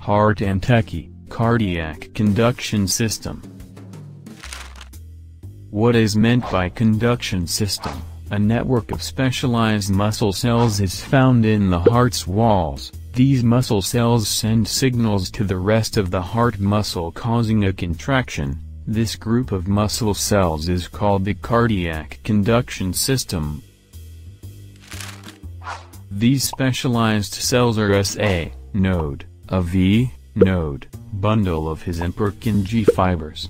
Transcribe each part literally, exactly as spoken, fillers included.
Heart and Techy, cardiac conduction system. What is meant by conduction system? A network of specialized muscle cells is found in the heart's walls. These muscle cells send signals to the rest of the heart muscle causing a contraction. This group of muscle cells is called the cardiac conduction system. These specialized cells are S A node, A V node, bundle of his, and Purkinje fibers.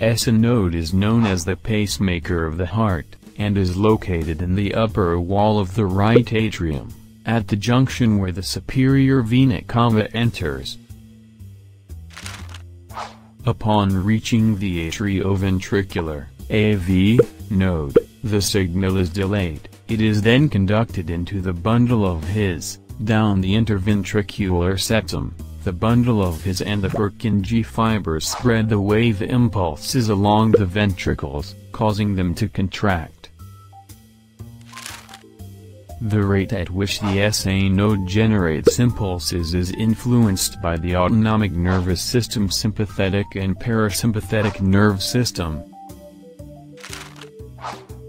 S A node is known as the pacemaker of the heart, and is located in the upper wall of the right atrium, at the junction where the superior vena cava enters. Upon reaching the atrioventricular (A V) node, the signal is delayed. It is then conducted into the bundle of his, down the interventricular septum. The bundle of his and the Purkinje fibers spread the wave impulses along the ventricles, causing them to contract. The rate at which the S A node generates impulses is influenced by the autonomic nervous system, sympathetic and parasympathetic nerve system.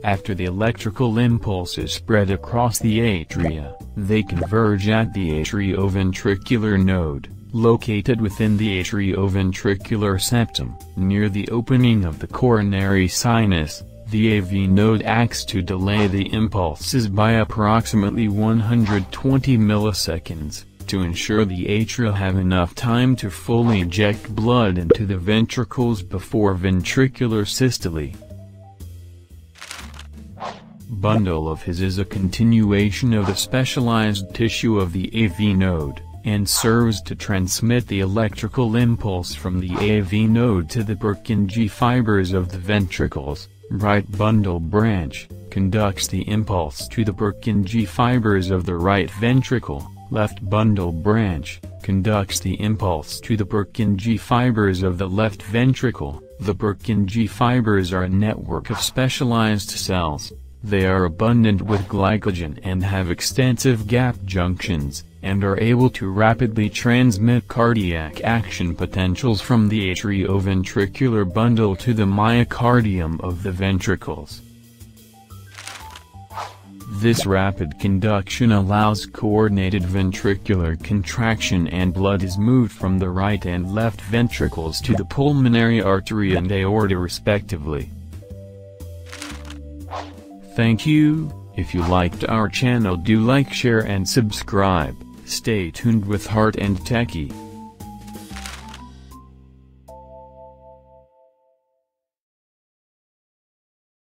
After the electrical impulses spread across the atria, they converge at the atrioventricular node, located within the atrioventricular septum. Near the opening of the coronary sinus, the A V node acts to delay the impulses by approximately one hundred twenty milliseconds, to ensure the atria have enough time to fully eject blood into the ventricles before ventricular systole. Bundle of his is a continuation of the specialized tissue of the A V node, and serves to transmit the electrical impulse from the A V node to the Purkinje fibers of the ventricles. Right bundle branch conducts the impulse to the Purkinje fibers of the right ventricle. Left bundle branch conducts the impulse to the Purkinje fibers of the left ventricle. The Purkinje fibers are a network of specialized cells. They are abundant with glycogen and have extensive gap junctions, and are able to rapidly transmit cardiac action potentials from the atrioventricular bundle to the myocardium of the ventricles. This rapid conduction allows coordinated ventricular contraction, and blood is moved from the right and left ventricles to the pulmonary artery and aorta respectively. Thank you. If you liked our channel, do like, share and subscribe. Stay tuned with Heart and Techy.